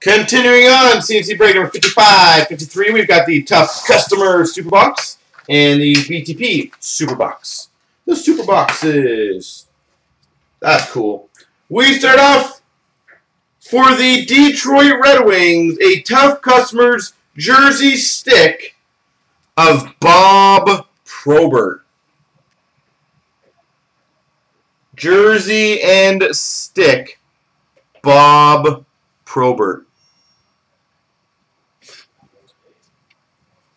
Continuing on, CNC break number 55, 53, we've got the Tough Customers Super Box and the BTP Super Box. The Super Boxes. That's cool. We start off for the Detroit Red Wings, a Tough Customers jersey stick of Bob Probert. Jersey and stick, Bob Probert.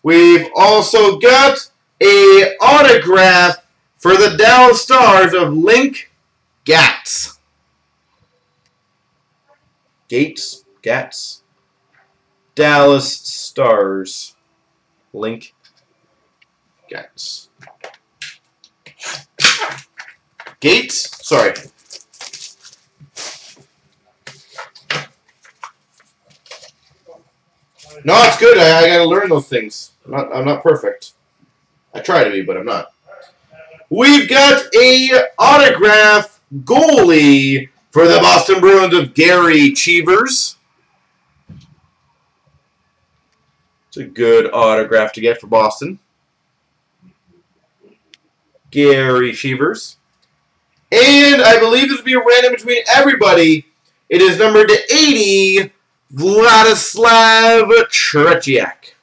We've also got an autograph for the Dallas Stars of Link Gats. Dallas Stars. Link Gats. Sorry. No, it's good. I gotta learn those things. I'm not perfect. I try to be, but I'm not. We've got a autograph goalie for the Boston Bruins of Gary Cheevers. It's a good autograph to get for Boston. Gary Cheevers. And I believe this will be a random between everybody. It is numbered to 80, Vladislav Tretiak.